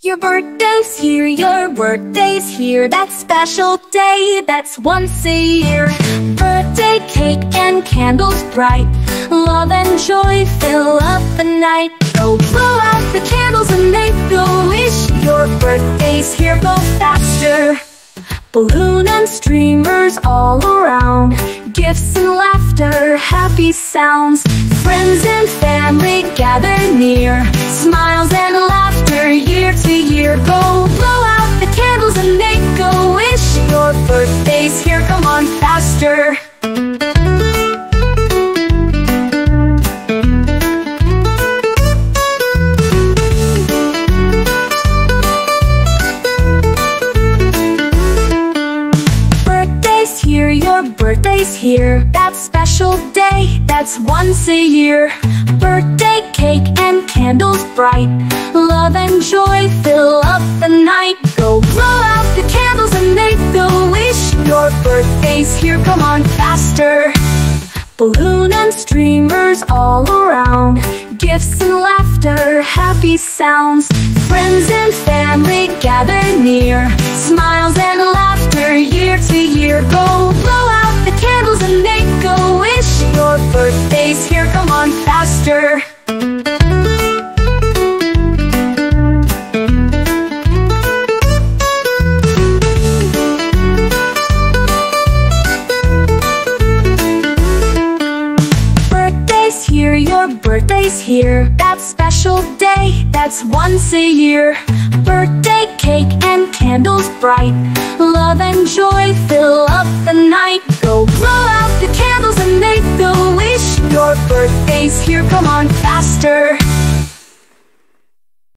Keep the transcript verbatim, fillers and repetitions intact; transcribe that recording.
Your birthday's here, your birthday's here, that special day that's once a year. Birthday cake and candles bright, love and joy fill up the night. Go blow out the candles and make a wish, your birthday's here, go faster. Balloon and streamers all around, gifts and laughter, happy sounds. Friends and family gather near, smiles and laughter year to year. Go blow out the candles and make a wish, your birthday's here, come on faster. Birthday's here, that special day that's once a year. Birthday cake and candles bright, love and joy fill up the night. Go blow out the candles and make a wish, your birthday's here, come on faster. Balloon and streamers all around, gifts and laughter, happy sounds. Friends and family gather near, smiles and laughter year to year. Go blow out the candles and make a wish, your birthday's here, come on faster. Birthday's here, your birthday's here, that special day that's once a year. Birthday cake and candles bright, love and joy fill up the night. Go blow out the candles and make a wish, your birthday's here, come on faster.